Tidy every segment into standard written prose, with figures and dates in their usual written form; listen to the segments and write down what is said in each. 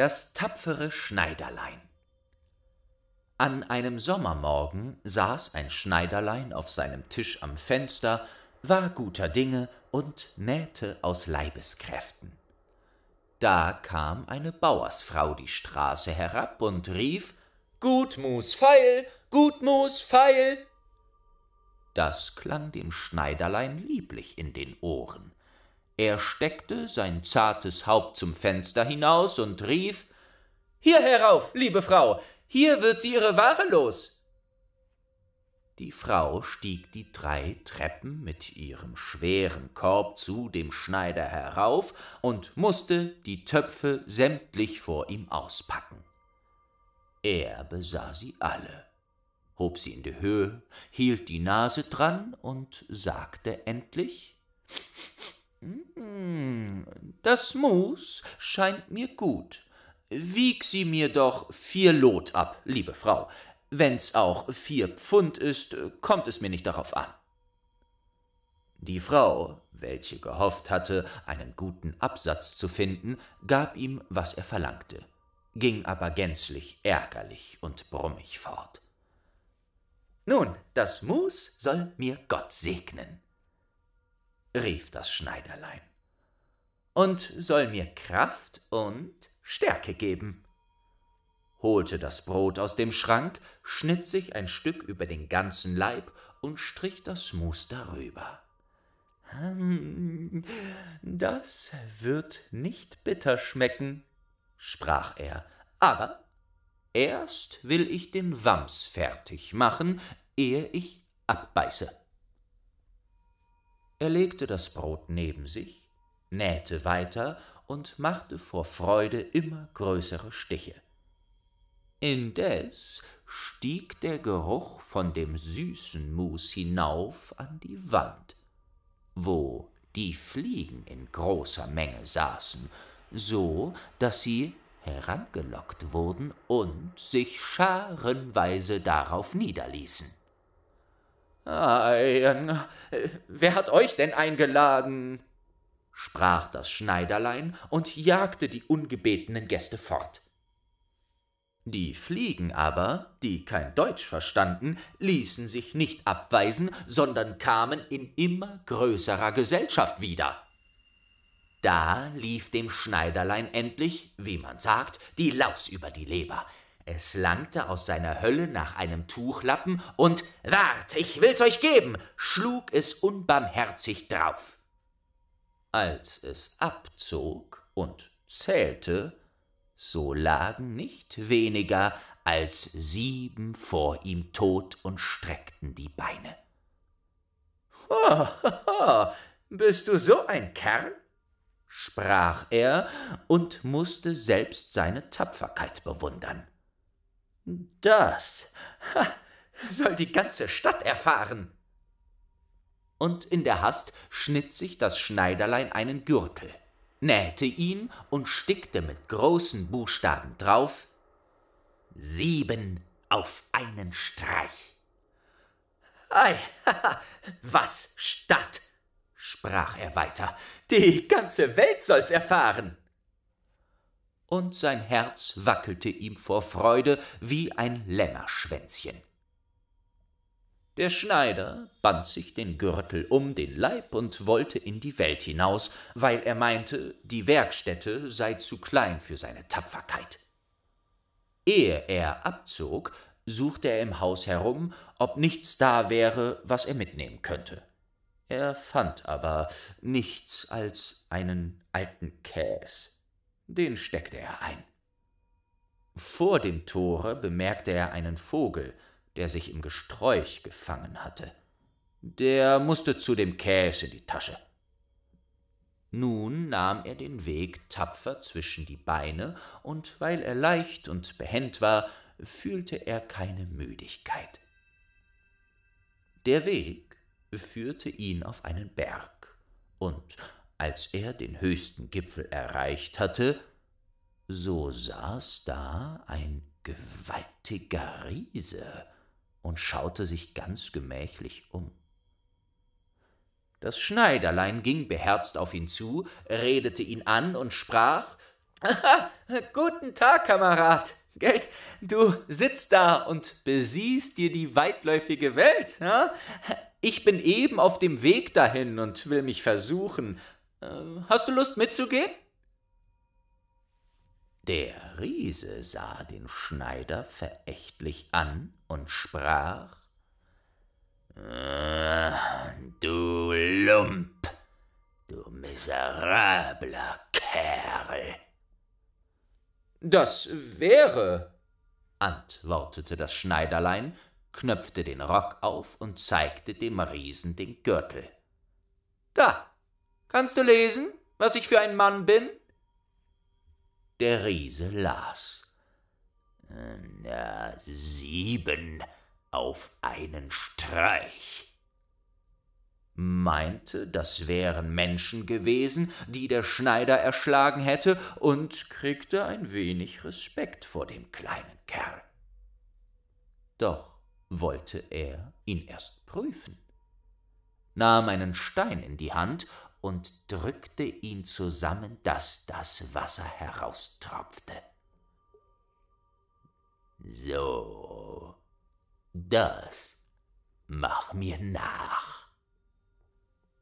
Das tapfere Schneiderlein. An einem Sommermorgen saß ein Schneiderlein auf seinem Tisch am Fenster, war guter Dinge und nähte aus Leibeskräften. Da kam eine Bauersfrau die Straße herab und rief: »Gudmus feil, Gudmus feil!« Das klang dem Schneiderlein lieblich in den Ohren. Er steckte sein zartes Haupt zum Fenster hinaus und rief: »Hier herauf, liebe Frau, hier wird sie ihre Ware los!« Die Frau stieg die 3 Treppen mit ihrem schweren Korb zu dem Schneider herauf und mußte die Töpfe sämtlich vor ihm auspacken. Er besah sie alle, hob sie in die Höhe, hielt die Nase dran und sagte endlich: »Das Mus scheint mir gut. Wieg sie mir doch 4 Lot ab, liebe Frau. Wenn's auch 4 Pfund ist, kommt es mir nicht darauf an.« Die Frau, welche gehofft hatte, einen guten Absatz zu finden, gab ihm, was er verlangte, ging aber gänzlich ärgerlich und brummig fort. »Nun, das Mus soll mir Gott segnen«, rief das Schneiderlein, »und soll mir Kraft und Stärke geben«, holte das Brot aus dem Schrank, schnitt sich ein Stück über den ganzen Leib und strich das Mus darüber. »Das wird nicht bitter schmecken«, sprach er, »aber erst will ich den Wams fertig machen, ehe ich abbeiße.« Er legte das Brot neben sich, nähte weiter und machte vor Freude immer größere Stiche. Indes stieg der Geruch von dem süßen Mus hinauf an die Wand, wo die Fliegen in großer Menge saßen, so daß sie herangelockt wurden und sich scharenweise darauf niederließen. »Ei, wer hat euch denn eingeladen?« sprach das Schneiderlein und jagte die ungebetenen Gäste fort. Die Fliegen aber, die kein Deutsch verstanden, ließen sich nicht abweisen, sondern kamen in immer größerer Gesellschaft wieder. Da lief dem Schneiderlein endlich, wie man sagt, die Laus über die Leber. Es langte aus seiner Hölle nach einem Tuchlappen und »Wart, ich will's euch geben«, schlug es unbarmherzig drauf. Als es abzog und zählte, so lagen nicht weniger als 7 vor ihm tot und streckten die Beine. »Ho, ho, ho, bist du so ein Kerl?«, sprach er und mußte selbst seine Tapferkeit bewundern. »Das soll die ganze Stadt erfahren.« Und in der Hast schnitt sich das Schneiderlein einen Gürtel, nähte ihn und stickte mit großen Buchstaben drauf: »7 auf einen Streich.« »Ei, was Stadt«, sprach er weiter, »die ganze Welt soll's erfahren.« Und sein Herz wackelte ihm vor Freude wie ein Lämmerschwänzchen. Der Schneider band sich den Gürtel um den Leib und wollte in die Welt hinaus, weil er meinte, die Werkstätte sei zu klein für seine Tapferkeit. Ehe er abzog, suchte er im Haus herum, ob nichts da wäre, was er mitnehmen könnte. Er fand aber nichts als einen alten Käs. Den steckte er ein. Vor dem Tore bemerkte er einen Vogel, der sich im Gesträuch gefangen hatte. Der mußte zu dem Käs in die Tasche. Nun nahm er den Weg tapfer zwischen die Beine, und weil er leicht und behend war, fühlte er keine Müdigkeit. Der Weg führte ihn auf einen Berg, und als er den höchsten Gipfel erreicht hatte, so saß da ein gewaltiger Riese und schaute sich ganz gemächlich um. Das Schneiderlein ging beherzt auf ihn zu, redete ihn an und sprach: Guten Tag, Kamerad. Geld, du sitzt da und besiehst dir die weitläufige Welt. Ja? Ich bin eben auf dem Weg dahin und will mich versuchen. Hast du Lust mitzugehen?« Der Riese sah den Schneider verächtlich an und sprach: »Du Lump, du miserabler Kerl!« »Das wäre«, antwortete das Schneiderlein, knöpfte den Rock auf und zeigte dem Riesen den Gürtel. »Da, kannst du lesen, was ich für ein Mann bin?« Der Riese las: »7 auf einen Streich«, meinte, das wären Menschen gewesen, die der Schneider erschlagen hätte, und kriegte ein wenig Respekt vor dem kleinen Kerl. Doch wollte er ihn erst prüfen, nahm einen Stein in die Hand und drückte ihn zusammen, dass das Wasser heraustropfte. »So, das mach mir nach«,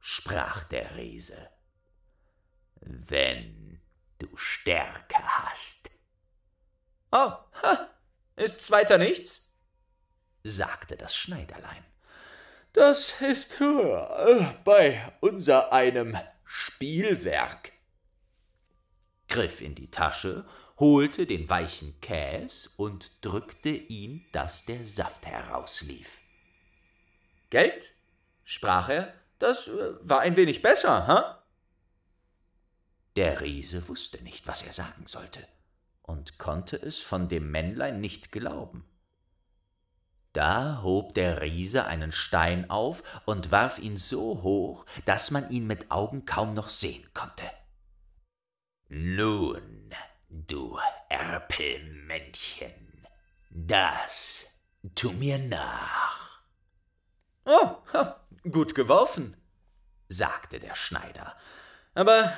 sprach der Riese, »wenn du Stärke hast.« »Oh, ist's weiter nichts?«, sagte das Schneiderlein. »Das ist bei unser einem Spielwerk.« Griff in die Tasche, holte den weichen Käs und drückte ihn, dass der Saft herauslief. »Gelt«, sprach er, »das war ein wenig besser, ha?« Der Riese wusste nicht, was er sagen sollte, und konnte es von dem Männlein nicht glauben. Da hob der Riese einen Stein auf und warf ihn so hoch, dass man ihn mit Augen kaum noch sehen konnte. »Nun, du Erpelmännchen, das tu mir nach.« »Oh, gut geworfen«, sagte der Schneider, »aber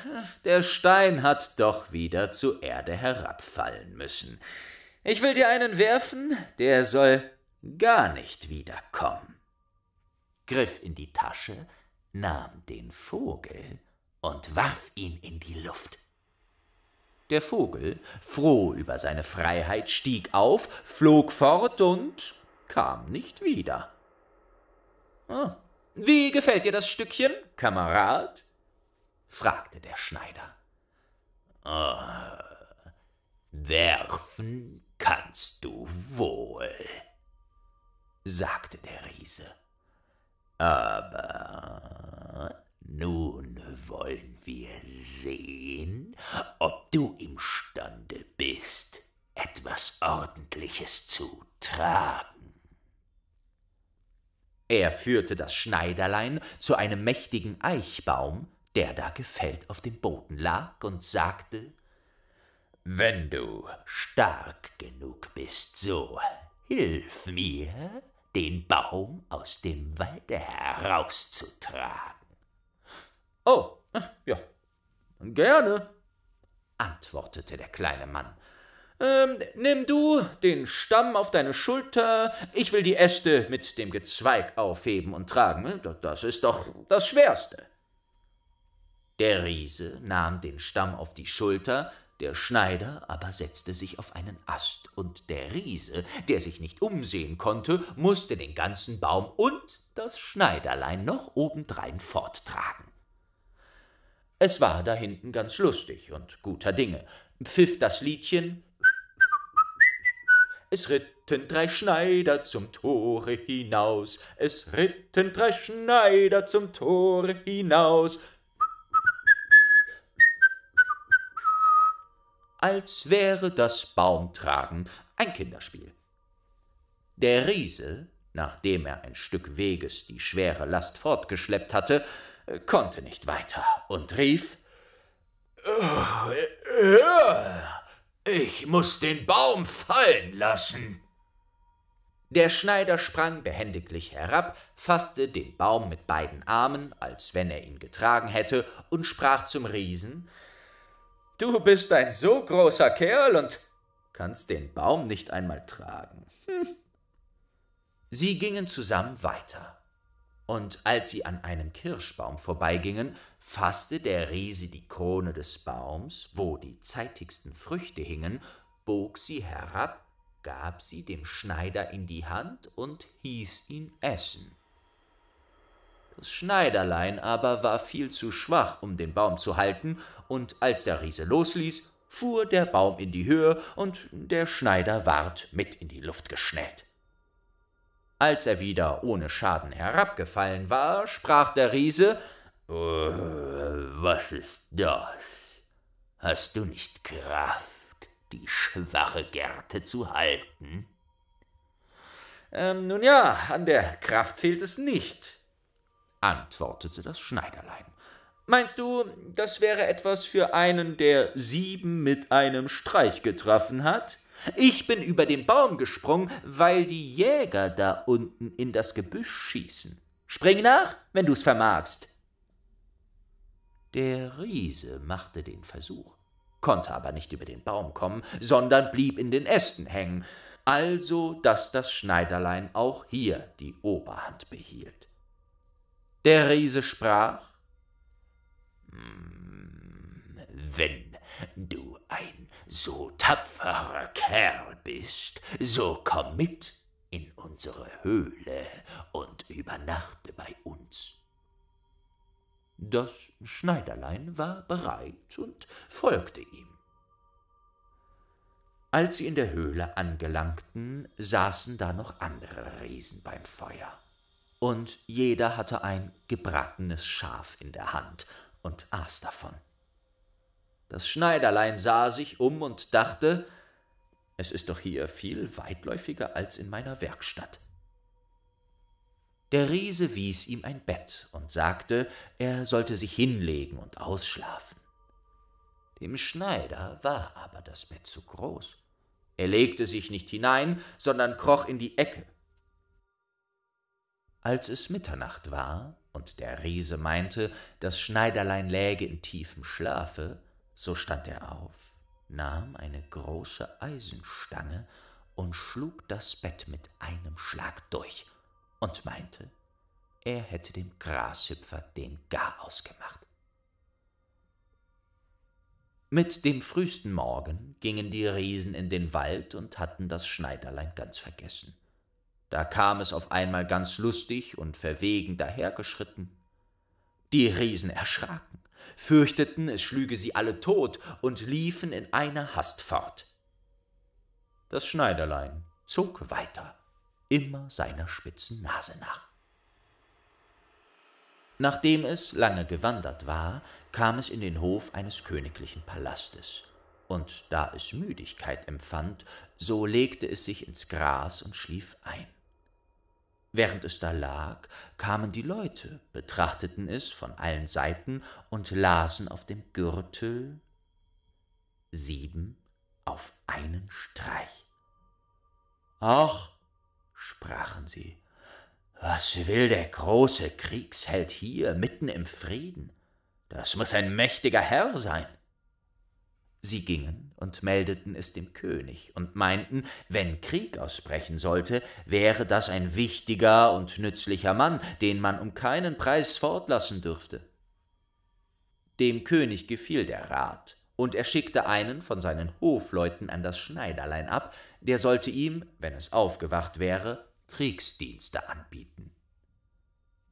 der Stein hat doch wieder zur Erde herabfallen müssen. Ich will dir einen werfen, der soll gar nicht wiederkommen.« Griff in die Tasche, nahm den Vogel und warf ihn in die Luft. Der Vogel, froh über seine Freiheit, stieg auf, flog fort und kam nicht wieder. »Wie gefällt dir das Stückchen, Kamerad?«, fragte der Schneider. »Werfen kannst du wohl«, sagte der Riese, »aber nun wollen wir sehen, ob du imstande bist, etwas Ordentliches zu tragen.« Er führte das Schneiderlein zu einem mächtigen Eichbaum, der da gefällt auf dem Boden lag, und sagte: »Wenn du stark genug bist, so hilf mir, den Baum aus dem Walde herauszutragen.« »Oh, ja, gerne«, antwortete der kleine Mann. »Nimm du den Stamm auf deine Schulter, ich will die Äste mit dem Gezweig aufheben und tragen, das ist doch das Schwerste.« Der Riese nahm den Stamm auf die Schulter, der Schneider aber setzte sich auf einen Ast, und der Riese, der sich nicht umsehen konnte, musste den ganzen Baum und das Schneiderlein noch obendrein forttragen. Es war da hinten ganz lustig und guter Dinge, pfiff das Liedchen: »Es ritten 3 Schneider zum Tore hinaus, es ritten 3 Schneider zum Tore hinaus.« Als wäre das Baumtragen ein Kinderspiel. Der Riese, nachdem er ein Stück Weges die schwere Last fortgeschleppt hatte, konnte nicht weiter und rief: »Ich muß den Baum fallen lassen.« Der Schneider sprang behendiglich herab, faßte den Baum mit beiden Armen, als wenn er ihn getragen hätte, und sprach zum Riesen: Du bist ein so großer Kerl und kannst den Baum nicht einmal tragen. Hm. Sie gingen zusammen weiter, und als sie an einem Kirschbaum vorbeigingen, fasste der Riese die Krone des Baums, wo die zeitigsten Früchte hingen, bog sie herab, gab sie dem Schneider in die Hand und hieß ihn essen. Das Schneiderlein aber war viel zu schwach, um den Baum zu halten, und als der Riese losließ, fuhr der Baum in die Höhe, und der Schneider ward mit in die Luft geschnellt. Als er wieder ohne Schaden herabgefallen war, sprach der Riese: »Was ist das? Hast du nicht Kraft, die schwache Gerte zu halten?« »Nun ja, an der Kraft fehlt es nicht«, antwortete das Schneiderlein. »Meinst du, das wäre etwas für einen, der 7 mit einem Streich getroffen hat? Ich bin über den Baum gesprungen, weil die Jäger da unten in das Gebüsch schießen. Spring nach, wenn du's vermagst.« Der Riese machte den Versuch, konnte aber nicht über den Baum kommen, sondern blieb in den Ästen hängen, also dass das Schneiderlein auch hier die Oberhand behielt. Der Riese sprach: »Wenn du ein so tapferer Kerl bist, so komm mit in unsere Höhle und übernachte bei uns.« Das Schneiderlein war bereit und folgte ihm. Als sie in der Höhle angelangten, saßen da noch andere Riesen beim Feuer, und jeder hatte ein gebratenes Schaf in der Hand und aß davon. Das Schneiderlein sah sich um und dachte: »Es ist doch hier viel weitläufiger als in meiner Werkstatt.« Der Riese wies ihm ein Bett und sagte, er sollte sich hinlegen und ausschlafen. Dem Schneider war aber das Bett zu groß. Er legte sich nicht hinein, sondern kroch in die Ecke. Als es Mitternacht war und der Riese meinte, das Schneiderlein läge in tiefem Schlafe, so stand er auf, nahm eine große Eisenstange und schlug das Bett mit einem Schlag durch und meinte, er hätte dem Grashüpfer den Garaus gemacht. Mit dem frühesten Morgen gingen die Riesen in den Wald und hatten das Schneiderlein ganz vergessen. Da kam es auf einmal ganz lustig und verwegen dahergeschritten. Die Riesen erschraken, fürchteten, es schlüge sie alle tot, und liefen in einer Hast fort. Das Schneiderlein zog weiter, immer seiner spitzen Nase nach. Nachdem es lange gewandert war, kam es in den Hof eines königlichen Palastes, und da es Müdigkeit empfand, so legte es sich ins Gras und schlief ein. Während es da lag, kamen die Leute, betrachteten es von allen Seiten und lasen auf dem Gürtel: 7 auf einen Streich. »Ach«, sprachen sie, »was will der große Kriegsheld hier mitten im Frieden? Das muss ein mächtiger Herr sein.« Sie gingen und meldeten es dem König und meinten, wenn Krieg ausbrechen sollte, wäre das ein wichtiger und nützlicher Mann, den man um keinen Preis fortlassen dürfte. Dem König gefiel der Rat, und er schickte einen von seinen Hofleuten an das Schneiderlein ab, der sollte ihm, wenn es aufgewacht wäre, Kriegsdienste anbieten.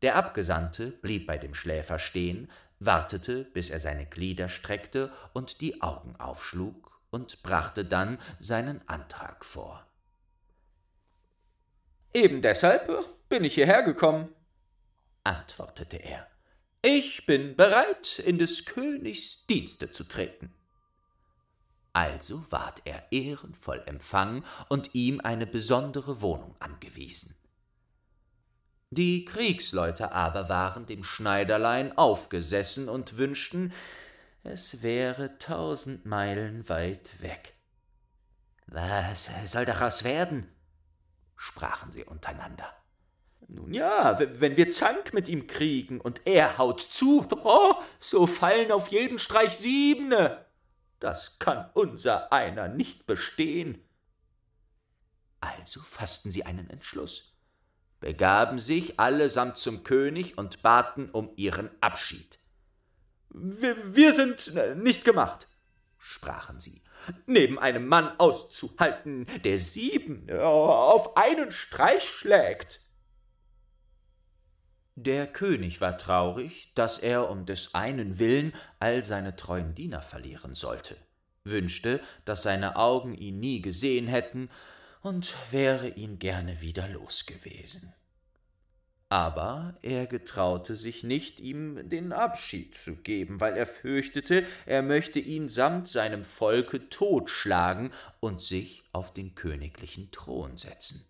Der Abgesandte blieb bei dem Schläfer stehen, wartete, bis er seine Glieder streckte und die Augen aufschlug, und brachte dann seinen Antrag vor. »Eben deshalb bin ich hierher gekommen«, antwortete er. »Ich bin bereit, in des Königs Dienste zu treten.« Also ward er ehrenvoll empfangen und ihm eine besondere Wohnung angewiesen. Die Kriegsleute aber waren dem Schneiderlein aufgesessen und wünschten, es wäre 1000 Meilen weit weg. »Was soll daraus werden?« sprachen sie untereinander. »Nun ja, wenn wir Zank mit ihm kriegen und er haut zu, so fallen auf jeden Streich 7, Das kann unser einer nicht bestehen.« Also fassten sie einen Entschluss, begaben sich allesamt zum König und baten um ihren Abschied. »Wir sind nicht gemacht«, sprachen sie, »neben einem Mann auszuhalten, der 7 auf einen Streich schlägt.« Der König war traurig, dass er um des einen Willen all seine treuen Diener verlieren sollte, wünschte, dass seine Augen ihn nie gesehen hätten und wäre ihn gerne wieder los gewesen. Aber er getraute sich nicht, ihm den Abschied zu geben, weil er fürchtete, er möchte ihn samt seinem Volke totschlagen und sich auf den königlichen Thron setzen.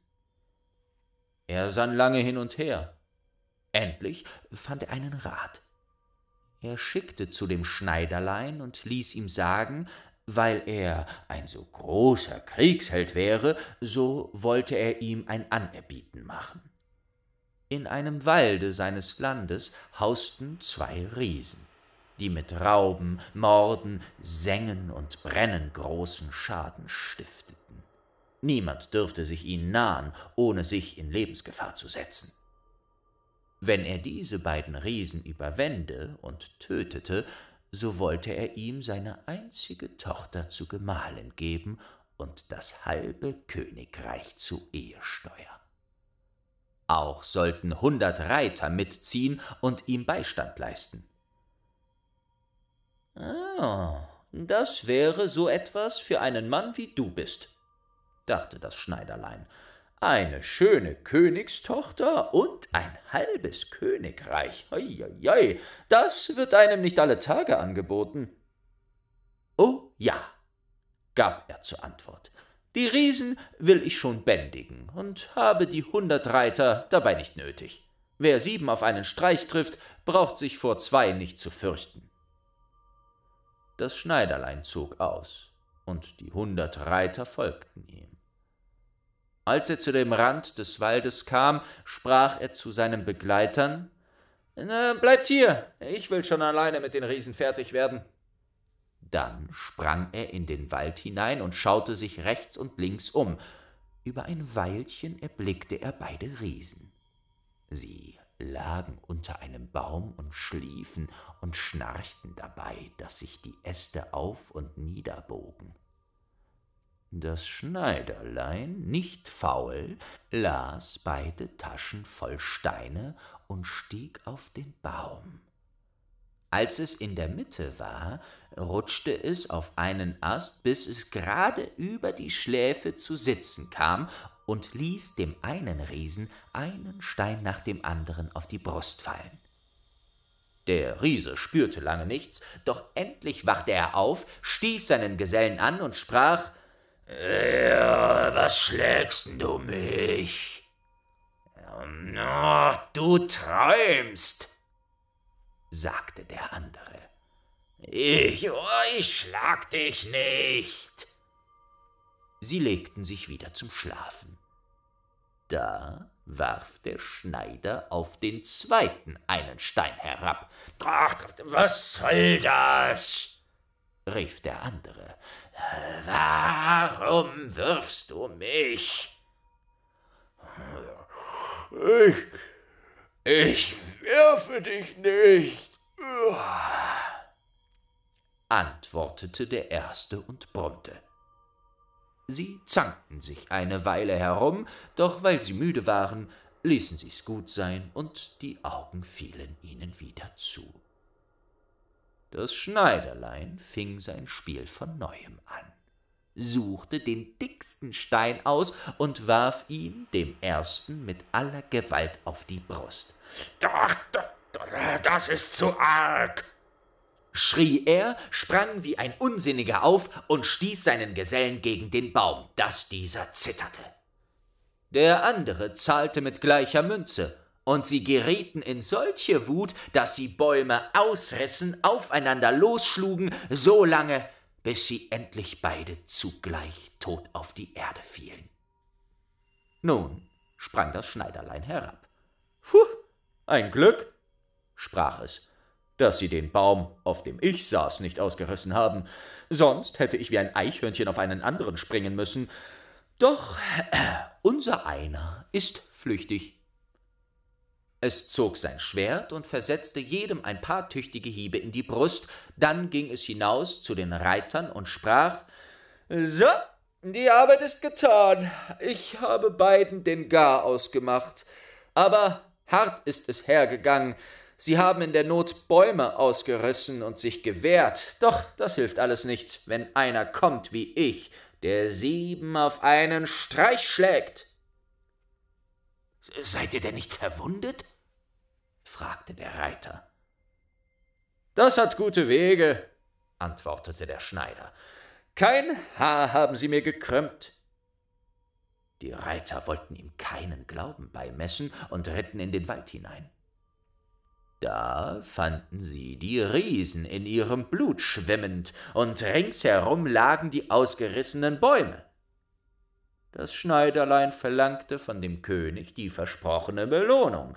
Er sann lange hin und her. Endlich fand er einen Rat. Er schickte zu dem Schneiderlein und ließ ihm sagen, weil er ein so großer Kriegsheld wäre, so wollte er ihm ein Anerbieten machen. In einem Walde seines Landes hausten 2 Riesen, die mit Rauben, Morden, Sengen und Brennen großen Schaden stifteten. Niemand dürfte sich ihnen nahen, ohne sich in Lebensgefahr zu setzen. Wenn er diese beiden Riesen überwände und tötete, so wollte er ihm seine einzige Tochter zu Gemahlin geben und das halbe Königreich zur Ehesteuer. Auch sollten 100 Reiter mitziehen und ihm Beistand leisten. »Ah, das wäre so etwas für einen Mann, wie du bist«, dachte das Schneiderlein. »Eine schöne Königstochter und ein halbes Königreich. Eieiei, das wird einem nicht alle Tage angeboten.« »Oh ja«, gab er zur Antwort, »die Riesen will ich schon bändigen und habe die 100 Reiter dabei nicht nötig. Wer 7 auf einen Streich trifft, braucht sich vor 2 nicht zu fürchten.« Das Schneiderlein zog aus, und die 100 Reiter folgten ihm. Als er zu dem Rand des Waldes kam, sprach er zu seinen Begleitern, »Bleibt hier, ich will schon alleine mit den Riesen fertig werden.« Dann sprang er in den Wald hinein und schaute sich rechts und links um. Über ein Weilchen erblickte er beide Riesen. Sie lagen unter einem Baum und schliefen und schnarchten dabei, dass sich die Äste auf- und niederbogen. Das Schneiderlein, nicht faul, las beide Taschen voll Steine und stieg auf den Baum. Als es in der Mitte war, rutschte es auf einen Ast, bis es gerade über die Schläfe zu sitzen kam und ließ dem einen Riesen einen Stein nach dem anderen auf die Brust fallen. Der Riese spürte lange nichts, doch endlich wachte er auf, stieß seinen Gesellen an und sprach, »Ja, was schlägst du mich?« »Ach, du träumst«, sagte der andere. »Ich schlag dich nicht.« Sie legten sich wieder zum Schlafen. Da warf der Schneider auf den zweiten einen Stein herab. »Ach, was soll das?« rief der andere. »Warum wirfst du mich?« »Ich werfe dich nicht«, antwortete der Erste und brummte. Sie zankten sich eine Weile herum, doch weil sie müde waren, ließen sie's gut sein und die Augen fielen ihnen wieder zu. Das Schneiderlein fing sein Spiel von Neuem an, suchte den dicksten Stein aus und warf ihn dem Ersten mit aller Gewalt auf die Brust. »Doch, das ist zu arg«, schrie er, sprang wie ein Unsinniger auf und stieß seinen Gesellen gegen den Baum, dass dieser zitterte. Der andere zahlte mit gleicher Münze, und sie gerieten in solche Wut, dass sie Bäume ausrissen, aufeinander losschlugen, so lange, bis sie endlich beide zugleich tot auf die Erde fielen. Nun sprang das Schneiderlein herab. »Puh, ein Glück«, sprach es, dass sie den Baum, auf dem ich saß, nicht ausgerissen haben. Sonst hätte ich wie ein Eichhörnchen auf einen anderen springen müssen. Doch unser einer ist flüchtig.« Es zog sein Schwert und versetzte jedem ein paar tüchtige Hiebe in die Brust. Dann ging es hinaus zu den Reitern und sprach: »So, die Arbeit ist getan. Ich habe beiden den Gar ausgemacht. Aber hart ist es hergegangen. Sie haben in der Not Bäume ausgerissen und sich gewehrt. Doch das hilft alles nichts, wenn einer kommt wie ich, der 7 auf einen Streich schlägt.« »Seid ihr denn nicht verwundet?« fragte der Reiter. »Das hat gute Wege«, antwortete der Schneider. »Kein Haar haben sie mir gekrümmt.« Die Reiter wollten ihm keinen Glauben beimessen und ritten in den Wald hinein. Da fanden sie die Riesen in ihrem Blut schwimmend, und ringsherum lagen die ausgerissenen Bäume. Das Schneiderlein verlangte von dem König die versprochene Belohnung.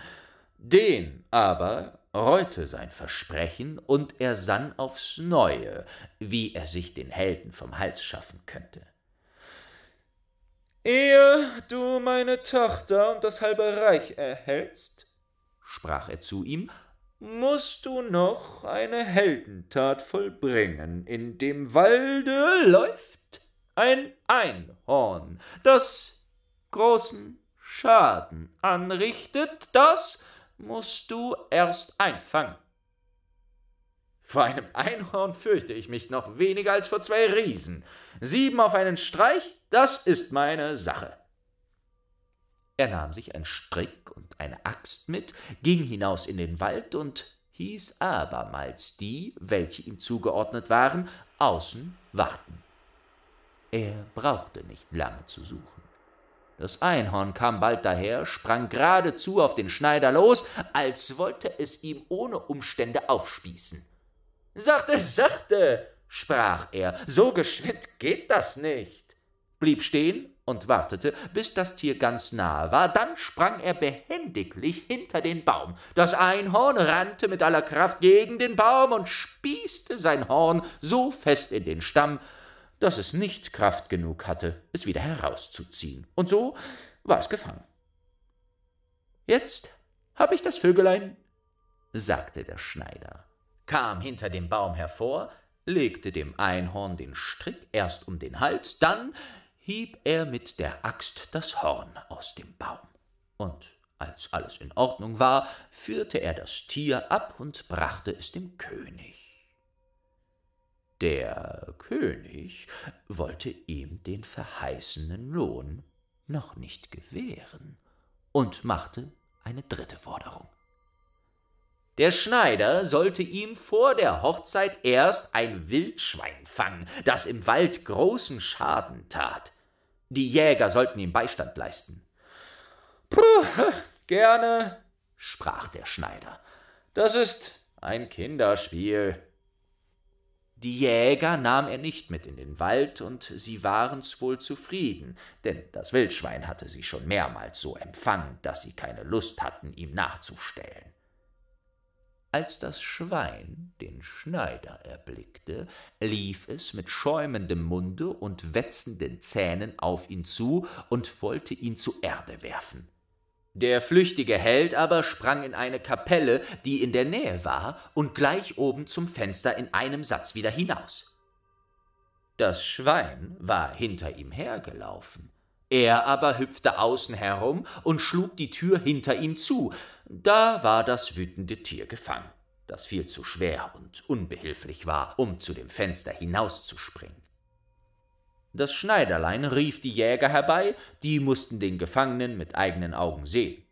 Den aber reute sein Versprechen, und er sann aufs Neue, wie er sich den Helden vom Hals schaffen könnte. »Ehe du meine Tochter und das halbe Reich erhältst«, sprach er zu ihm, »musst du noch eine Heldentat vollbringen. In dem Walde läuft ein Einhorn, das großen Schaden anrichtet. Das musst du erst einfangen.« »Vor einem Einhorn fürchte ich mich noch weniger als vor 2 Riesen. 7 auf einen Streich, das ist meine Sache.« Er nahm sich einen Strick und eine Axt mit, ging hinaus in den Wald und hieß abermals die, welche ihm zugeordnet waren, außen warten. Er brauchte nicht lange zu suchen. Das Einhorn kam bald daher, sprang geradezu auf den Schneider los, als wollte es ihm ohne Umstände aufspießen. »Sachte, sachte«, sprach er, »so geschwind geht das nicht«, blieb stehen und wartete, bis das Tier ganz nahe war. Dann sprang er behändiglich hinter den Baum. Das Einhorn rannte mit aller Kraft gegen den Baum und spießte sein Horn so fest in den Stamm, dass es nicht Kraft genug hatte, es wieder herauszuziehen. Und so war es gefangen. »Jetzt habe ich das Vögelein«, sagte der Schneider, kam hinter dem Baum hervor, legte dem Einhorn den Strick erst um den Hals, dann hieb er mit der Axt das Horn aus dem Baum. Und als alles in Ordnung war, führte er das Tier ab und brachte es dem König. Der König wollte ihm den verheißenen Lohn noch nicht gewähren und machte eine dritte Forderung. Der Schneider sollte ihm vor der Hochzeit erst ein Wildschwein fangen, das im Wald großen Schaden tat. Die Jäger sollten ihm Beistand leisten. »Puh, gerne«, sprach der Schneider, »das ist ein Kinderspiel.« Die Jäger nahm er nicht mit in den Wald, und sie waren's wohl zufrieden, denn das Wildschwein hatte sie schon mehrmals so empfangen, dass sie keine Lust hatten, ihm nachzustellen. Als das Schwein den Schneider erblickte, lief es mit schäumendem Munde und wetzenden Zähnen auf ihn zu und wollte ihn zur Erde werfen. Der flüchtige Held aber sprang in eine Kapelle, die in der Nähe war, und gleich oben zum Fenster in einem Satz wieder hinaus. Das Schwein war hinter ihm hergelaufen. Er aber hüpfte außen herum und schlug die Tür hinter ihm zu. Da war das wütende Tier gefangen, das viel zu schwer und unbehilflich war, um zu dem Fenster hinauszuspringen. Das Schneiderlein rief die Jäger herbei, die mussten den Gefangenen mit eigenen Augen sehen.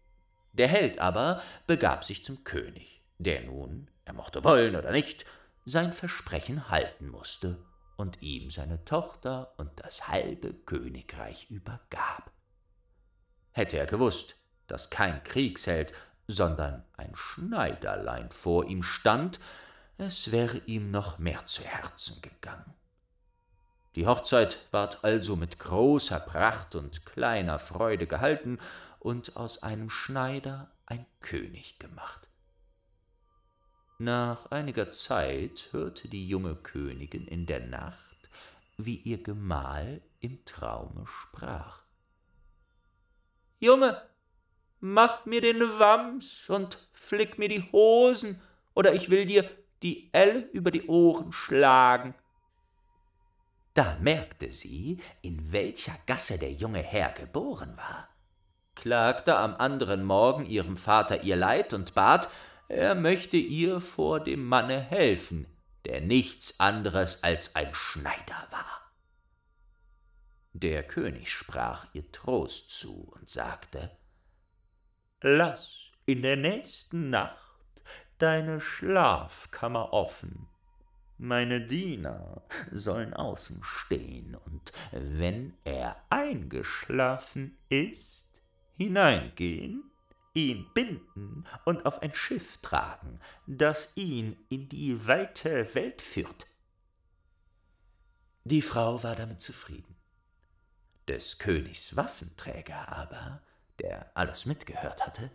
Der Held aber begab sich zum König, der nun, er mochte wollen oder nicht, sein Versprechen halten musste und ihm seine Tochter und das halbe Königreich übergab. Hätte er gewusst, dass kein Kriegsheld, sondern ein Schneiderlein vor ihm stand, es wäre ihm noch mehr zu Herzen gegangen. Die Hochzeit ward also mit großer Pracht und kleiner Freude gehalten und aus einem Schneider ein König gemacht. Nach einiger Zeit hörte die junge Königin in der Nacht, wie ihr Gemahl im Traume sprach. »Junge, mach mir den Wams und flick mir die Hosen, oder ich will dir die Elle über die Ohren schlagen.« Da merkte sie, in welcher Gasse der junge Herr geboren war, klagte am anderen Morgen ihrem Vater ihr Leid und bat, er möchte ihr vor dem Manne helfen, der nichts anderes als ein Schneider war. Der König sprach ihr Trost zu und sagte, »Lass in der nächsten Nacht deine Schlafkammer offen. Meine Diener sollen außen stehen und, wenn er eingeschlafen ist, hineingehen, ihn binden und auf ein Schiff tragen, das ihn in die weite Welt führt.« Die Frau war damit zufrieden. Des Königs Waffenträger aber, der alles mitgehört hatte,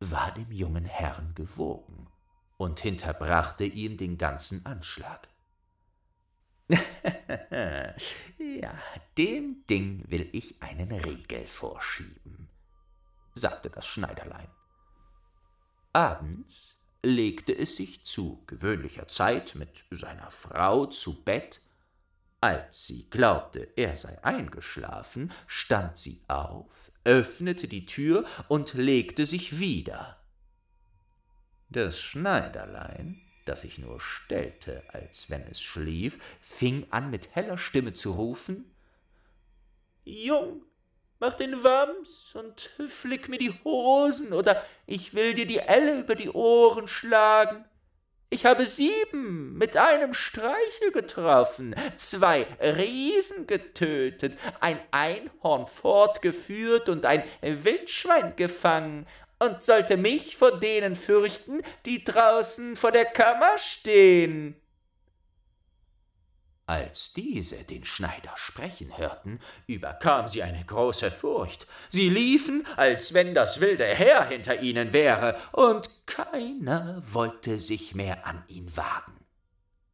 war dem jungen Herrn gewogen und hinterbrachte ihm den ganzen Anschlag. »Ja, dem Ding will ich einen Riegel vorschieben«, sagte das Schneiderlein. Abends legte es sich zu gewöhnlicher Zeit mit seiner Frau zu Bett. Als sie glaubte, er sei eingeschlafen, stand sie auf, öffnete die Tür und legte sich wieder. Das Schneiderlein, das sich nur stellte, als wenn es schlief, fing an, mit heller Stimme zu rufen, »Jung, mach den Wams und flick mir die Hosen, oder ich will dir die Elle über die Ohren schlagen. Ich habe 7 mit einem Streiche getroffen, 2 Riesen getötet, ein Einhorn fortgeführt und ein Wildschwein gefangen und sollte mich vor denen fürchten, die draußen vor der Kammer stehen.« Als diese den Schneider sprechen hörten, überkam sie eine große Furcht. Sie liefen, als wenn das wilde Heer hinter ihnen wäre, und keiner wollte sich mehr an ihn wagen.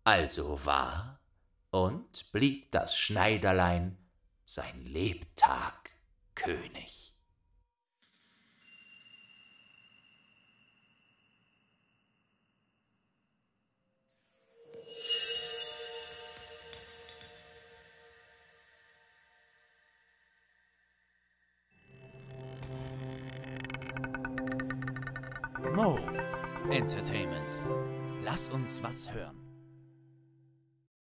Also war und blieb das Schneiderlein sein Lebtag König. Mo Entertainment. Lass uns was hören.